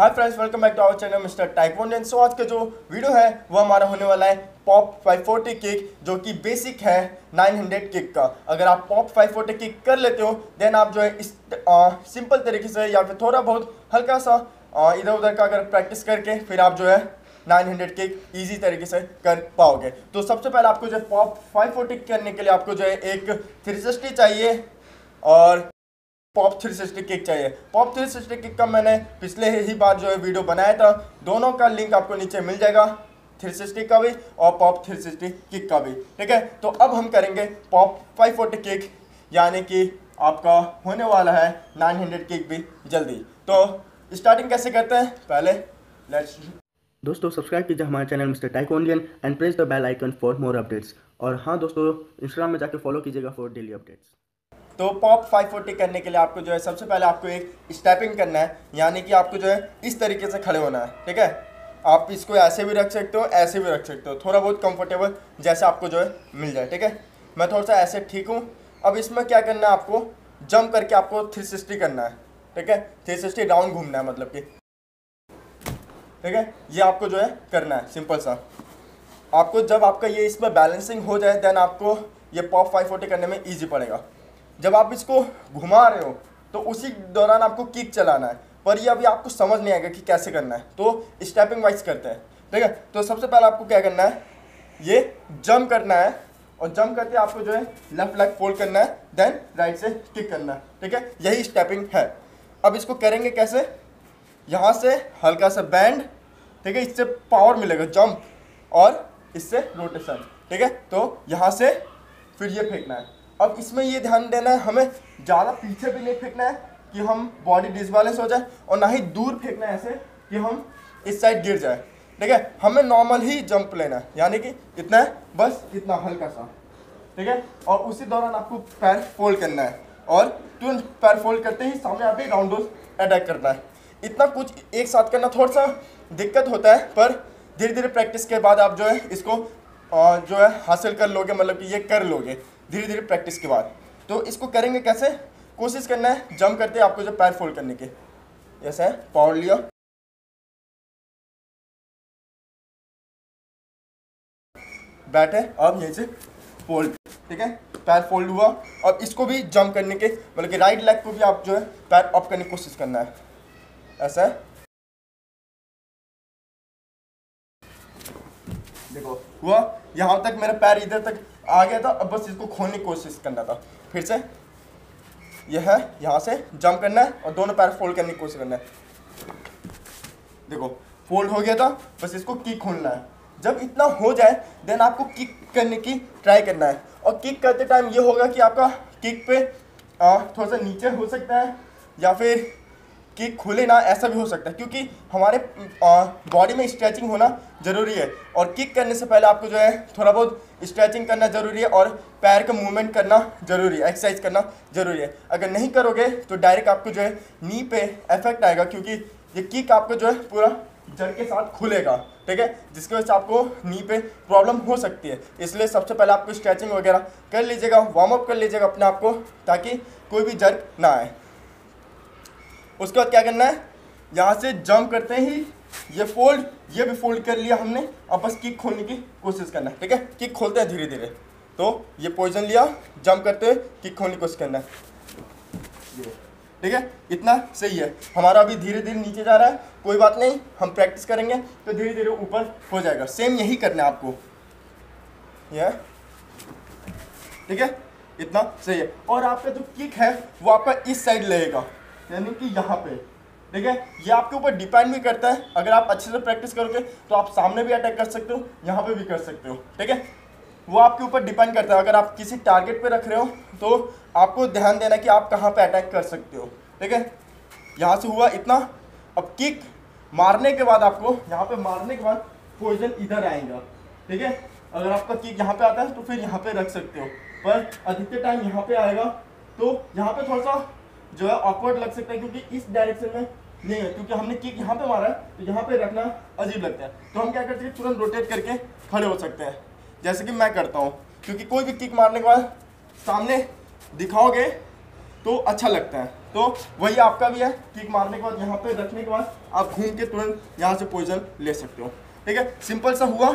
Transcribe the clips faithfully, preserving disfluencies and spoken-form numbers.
Hi friends, welcome back to our channel mister टाइक्वांडोन। So आज का जो वीडियो है वो हमारा होने वाला है पॉप फाइव फोर्टी किक, जो कि बेसिक है नाइन हंड्रेड किक का। अगर आप पॉप फाइव फोर्टी किक कर लेते हो देन आप जो है इस आ, सिंपल तरीके से या फिर थोड़ा बहुत हल्का सा आ, इधर उधर का अगर प्रैक्टिस करके फिर आप जो है नाइन हंड्रेड किक इजी तरीके से कर पाओगे। तो सबसे पहले आपको जो है पॉप फाइव फोर्टी करने के लिए आपको जो है एक थ्री सिक्सटी चाहिए और पॉप थ्री सिक्सटी किक चाहिए। पॉप थ्री सिक्सटी किक का मैंने पिछले ही बार जो है वीडियो बनाया था, दोनों का लिंक आपको नीचे मिल जाएगा, थ्री सिक्सटी का भी और पॉप थ्री सिक्सटी किक का भी। ठीक है, तो अब हम करेंगे पॉप फाइव फोर्टी किक, यानी कि आपका होने वाला है नाइन हंड्रेड किक भी जल्दी। तो स्टार्टिंग कैसे करते हैं पहले लेट्स दोस्तों सब्सक्राइब कीजिए हमारे channel mister टाइक्वांडोन and press the bell icon for more updates. और हाँ दोस्तों, इंस्टाग्राम में जाके फॉलो कीजिएगा फॉर डेली अपडेट्स। तो पॉप फाइव फोर्टी करने के लिए आपको जो है सबसे पहले आपको एक स्टेपिंग करना है, यानी कि आपको जो है इस तरीके से खड़े होना है। ठीक है, आप इसको ऐसे भी रख सकते हो, ऐसे भी रख सकते हो, थोड़ा बहुत कंफर्टेबल जैसे आपको जो है मिल जाए। ठीक है, मैं थोड़ा सा ऐसे ठीक हूँ। अब इसमें क्या करना है, आपको जंप करके आपको थ्री सिक्सटी करना है। ठीक है, थ्री सिक्सटी राउंड घूमना है मतलब कि। ठीक है, ये आपको जो है करना है सिंपल सा। आपको जब आपका ये इसमें बैलेंसिंग हो जाए देन आपको ये पॉप फाइव फोर्टी करने में ईजी पड़ेगा। जब आप इसको घुमा रहे हो तो उसी दौरान आपको किक चलाना है, पर ये अभी आपको समझ नहीं आएगा कि कैसे करना है, तो स्टेपिंग वाइज करते हैं। ठीक है, तो सबसे पहले आपको क्या करना है, ये जंप करना है और जंप करके आपको जो है लेफ्ट लेग फोल्ड करना है, देन राइट से किक करना है। ठीक है, यही स्टेपिंग है। अब इसको करेंगे कैसे, यहाँ से हल्का सा बैंड। ठीक है, इससे पावर मिलेगा, जंप और इससे रोटेशन। ठीक है, तो यहाँ से फिर ये फेंकना है। अब इसमें ये ध्यान देना है हमें, ज़्यादा पीछे भी नहीं फेंकना है कि हम बॉडी डिसबैलेंस हो जाए, और ना ही दूर फेंकना है ऐसे कि हम इस साइड गिर जाए। ठीक है, हमें नॉर्मल ही जंप लेना है, यानी कि इतना है बस, इतना हल्का सा। ठीक है, और उसी दौरान आपको पैर फोल्ड करना है और तुरंत पैर फोल्ड करते ही सामने आते ही राउंडर्स अटैक करना है। इतना कुछ एक साथ करना थोड़ा सा दिक्कत होता है, पर धीरे धीरे प्रैक्टिस के बाद आप जो है इसको जो है हासिल कर लोगे, मतलब कि ये कर लोगे धीरे धीरे प्रैक्टिस के बाद। तो इसको करेंगे कैसे, कोशिश करना है जंप करते हैं आपको जो पैर फोल्ड करने के, जैसे है पावर लिया, बैठे, अब यहीं से फोल्ड। ठीक है, पैर फोल्ड हुआ। अब इसको भी जंप करने के, बल्कि राइट लेग को भी आप जो है पैर अप करने की कोशिश करना है, ऐसा है। देखो हुआ, यहाँ तक मेरा पैर इधर तक आ गया था, अब बस इसको खोलने की कोशिश करना था। फिर से यह है, यहाँ से जंप करना है और दोनों पैर फोल्ड करने की कोशिश करना है। देखो फोल्ड हो गया था, बस इसको किक खोलना है। जब इतना हो जाए देन आपको किक करने की ट्राई करना है, और किक करते टाइम ये होगा कि आपका किक पे थोड़ा सा नीचे हो सकता है या फिर कि खुले ना, ऐसा भी हो सकता है, क्योंकि हमारे बॉडी में स्ट्रेचिंग होना ज़रूरी है। और किक करने से पहले आपको जो है थोड़ा बहुत स्ट्रेचिंग करना ज़रूरी है और पैर का मूवमेंट करना ज़रूरी है, एक्सरसाइज करना ज़रूरी है। अगर नहीं करोगे तो डायरेक्ट आपको जो है नी पे इफेक्ट आएगा, क्योंकि ये किक आपको जो है पूरा जड़ के साथ खुलेगा। ठीक है, जिसकी वजह से आपको नी पे प्रॉब्लम हो सकती है। इसलिए सबसे पहले आपको स्ट्रेचिंग वगैरह कर लीजिएगा, वार्म अप कर लीजिएगा अपने आप को, ताकि कोई भी जर्क ना आए। उसके बाद क्या करना है, यहाँ से जंप करते ही ये फोल्ड, ये भी फोल्ड कर लिया हमने, अब बस किक खोलने की कोशिश करना है। ठीक है, किक खोलते हैं धीरे धीरे। तो ये पोजीशन लिया, जंप करते हुए किक खोलने की कोशिश करना है। ठीक है, इतना सही है। हमारा अभी धीरे धीरे नीचे जा रहा है, कोई बात नहीं, हम प्रैक्टिस करेंगे तो धीरे धीरे ऊपर हो जाएगा। सेम यही करना है आपको, यह। ठीक है, इतना सही है। और आपका जो किक है वो आपका इस साइड लगेगा, यानी कि यहाँ पे। ठीक है, ये आपके ऊपर डिपेंड भी करता है, अगर आप अच्छे से प्रैक्टिस करोगे तो आप सामने भी अटैक कर सकते हो, यहाँ पे भी कर सकते हो। ठीक है, वो आपके ऊपर डिपेंड करता है। अगर आप किसी टारगेट पे रख रहे हो तो आपको ध्यान देना कि आप कहाँ पे अटैक कर सकते हो। ठीक है, यहाँ से हुआ इतना। अब किक मारने के बाद आपको यहाँ पर मारने के बाद पोजीशन इधर आएगा। ठीक है, अगर आपका किक यहाँ पर आता है तो फिर यहाँ पर रख सकते हो, पर अधिकतर टाइम यहाँ पर आएगा, तो यहाँ पर थोड़ा सा जो है ऑकवर्ड लग सकता है, क्योंकि इस डायरेक्शन में नहीं है, क्योंकि हमने किक यहाँ पे मारा है तो यहाँ पे रखना अजीब लगता है। तो हम क्या करते हैं, तुरंत रोटेट करके खड़े हो सकते हैं, जैसे कि मैं करता हूँ, क्योंकि कोई भी किक मारने के बाद सामने दिखाओगे तो अच्छा लगता है। तो वही आपका भी है, किक मारने के बाद यहाँ पे रखने के बाद आप घूम के तुरंत यहाँ से पोजीशन ले सकते हो। ठीक है, सिंपल सा हुआ,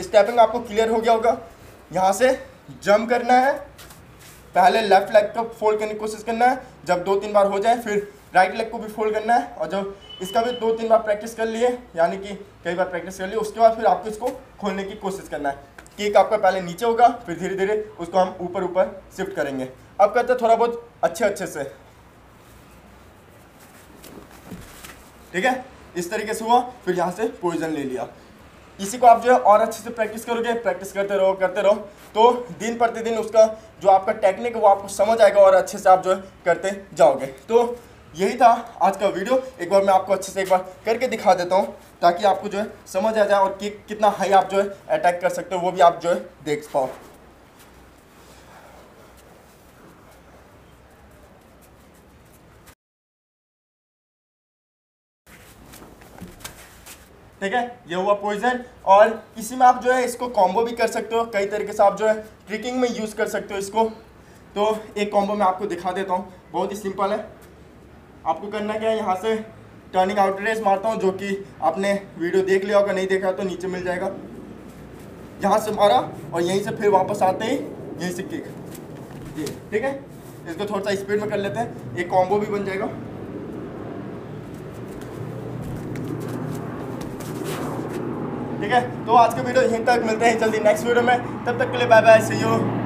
स्टेपिंग आपको क्लियर हो गया होगा। यहाँ से जंप करना है, पहले लेफ्ट लेग को फोल्ड करने की कोशिश करना है, जब दो तीन बार हो जाए फिर राइट लेग को भी फोल्ड करना है, और जब इसका भी दो तीन बार प्रैक्टिस कर लिए, यानी कि कई बार प्रैक्टिस कर लिए, उसके बाद फिर आपको इसको खोलने की कोशिश करना है। किक आपका पहले नीचे होगा, फिर धीरे धीरे उसको हम ऊपर ऊपर शिफ्ट करेंगे। अब करते हैं थोड़ा बहुत अच्छे अच्छे से। ठीक है, इस तरीके से हुआ, फिर यहाँ से पोजीशन ले लिया। इसी को आप जो है और अच्छे से प्रैक्टिस करोगे, प्रैक्टिस करते रहो करते रहो तो दिन प्रतिदिन उसका जो आपका टेक्निक है वो आपको समझ आएगा और अच्छे से आप जो है करते जाओगे। तो यही था आज का वीडियो। एक बार मैं आपको अच्छे से एक बार करके दिखा देता हूँ ताकि आपको जो है समझ आ जाए और किक कितना हाई आप जो है अटैक कर सकते हो वो भी आप जो है देख पाओ। ठीक है, ये हुआ पोजीशन, और इसी में आप जो है इसको कॉम्बो भी कर सकते हो, कई तरीके से आप जो है ट्रिकिंग में यूज़ कर सकते हो इसको। तो एक कॉम्बो मैं आपको दिखा देता हूँ, बहुत ही सिंपल है। आपको करना क्या है, यहाँ से टर्निंग आउट रेस मारता हूँ, जो कि आपने वीडियो देख लिया होगा, नहीं देखा तो नीचे मिल जाएगा। यहाँ से मारा और यहीं से फिर वापस आते ही यहीं से किक। ठीक है, इसको थोड़ा सा स्पीड में कर लेते हैं, एक कॉम्बो भी बन जाएगा। ठीक है, तो आज का वीडियो यहीं तक, मिलते हैं जल्दी नेक्स्ट वीडियो में, तब तक के लिए बाय बाय, सी यू।